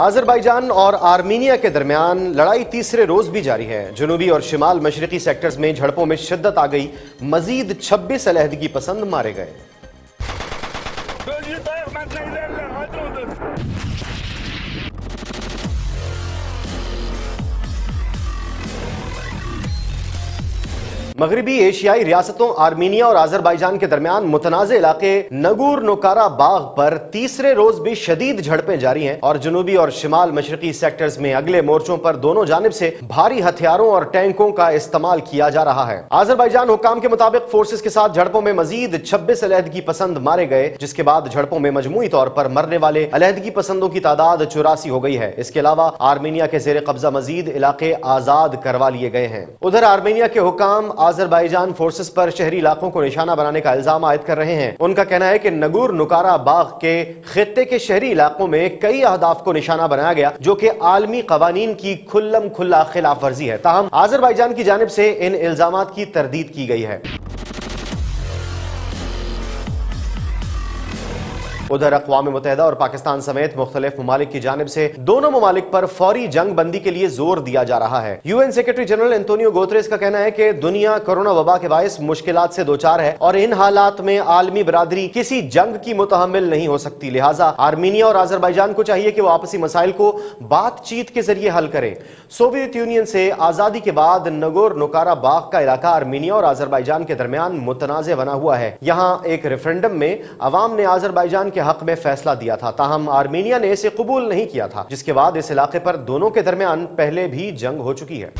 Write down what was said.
Azerbaijan और Armenia के दरमियान लड़ाई तीसरे रोज भी जारी है। जुनूबी और शिमाल मशरकी सेक्टर्स में झड़पों में शिद्दत आ गई। मजीद 26 अलहदगी पसंद मारे गए। मगरबी एशियाई रियासतों आर्मेनिया और अजरबैजान के दरमियान मुतनाज़े इलाके नगोर्नो काराबाग़ पर तीसरे रोज भी शदीद झड़पें जारी हैं और जुनूबी और शिमाल मशरकी सेक्टर्स में अगले मोर्चों पर दोनों जानिब से भारी हथियारों और टैंकों का इस्तेमाल किया जा रहा है। अजरबैजान हुकाम के मुताबिक फोर्सेस के साथ झड़पों में मजीद 26 अलहदगी पसंद मारे गए, जिसके बाद झड़पों में मजमूई तौर पर मरने वाले अलहदगी पसंदों की तादाद 84 हो गई है। इसके अलावा आर्मेनिया के जेर कब्जा मजीद इलाके आजाद करवा लिए गए हैं। उधर आर्मेनिया के हुकाम अजरबैजान फोर्सेस पर शहरी इलाकों को निशाना बनाने का इल्जाम आयद कर रहे हैं। उनका कहना है कि नगोर्नो काराबाग़ के खित्ते के शहरी इलाकों में कई अहदाफ को निशाना बनाया गया, जो कि आलमी कवानीन की खुल्लम खुल्ला खिलाफ वर्जी है। ताहम अजरबैजान की जानिब से इन इल्जामात की तरदीद की गई है। उधर अक़वाम मुत्तहिदा और पाकिस्तान समेत मुख्तलिफ ममालिक की जानिब से दोनों ममालिक पर फौरी जंग बंदी के लिए जोर दिया जा रहा है। UN secretary general Antonio Guterres का कहना है कि दुनिया कोरोना वबा के बायस मुश्किलात से दोचार है और इन हालात में आलमी बरादरी किसी जंग की मुतहम्मिल नहीं हो सकती। लिहाजा आर्मेनिया और अजरबैजान को चाहिए कि वो आपसी मसाइल को बातचीत के जरिए हल करें। सोवियत यूनियन से आज़ादी के बाद नगोर्नो काराबाग़ का इलाका आर्मेनिया और अजरबैजान के दरमियान मुतनाज़े बना हुआ है। यहाँ एक रेफरेंडम में अवाम ने अजरबैजान के हक में फैसला दिया था, ताहम आर्मेनिया ने इसे कबूल नहीं किया था, जिसके बाद इस इलाके पर दोनों के दरमियान पहले भी जंग हो चुकी है।